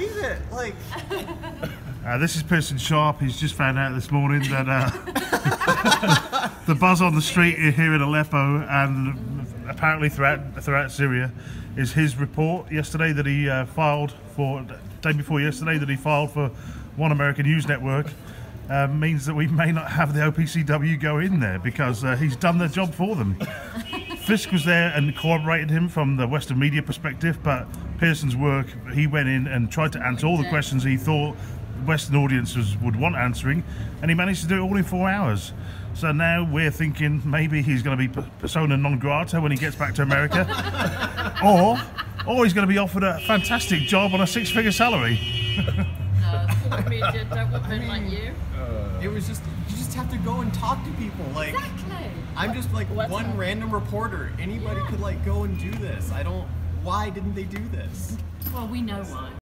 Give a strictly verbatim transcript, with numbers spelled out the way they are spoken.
believe it. Like, uh, this is Pearson Sharp. He's just found out this morning that uh, the buzz on the street here in Aleppo and apparently throughout throughout Syria is his report yesterday that he uh, filed for day before yesterday that he filed for One America News Network. Uh, means that we may not have the O P C W go in there because uh, he's done their job for them. Fisk was there and corroborated him from the Western media perspective, but Pearson's work, he went in and tried to answer all the questions he thought Western audiences would want answering, and he managed to do it all in four hours. So now we're thinking maybe he's going to be persona non grata when he gets back to America, or, or he's going to be offered a fantastic job on a six-figure salary. No, it's be a gentleman like you. It was just, you just have to go and talk to people. Like, exactly. I'm just like What's one that? random reporter. Anybody yeah. could like go and do this. I don't, why didn't they do this? Well, we know why.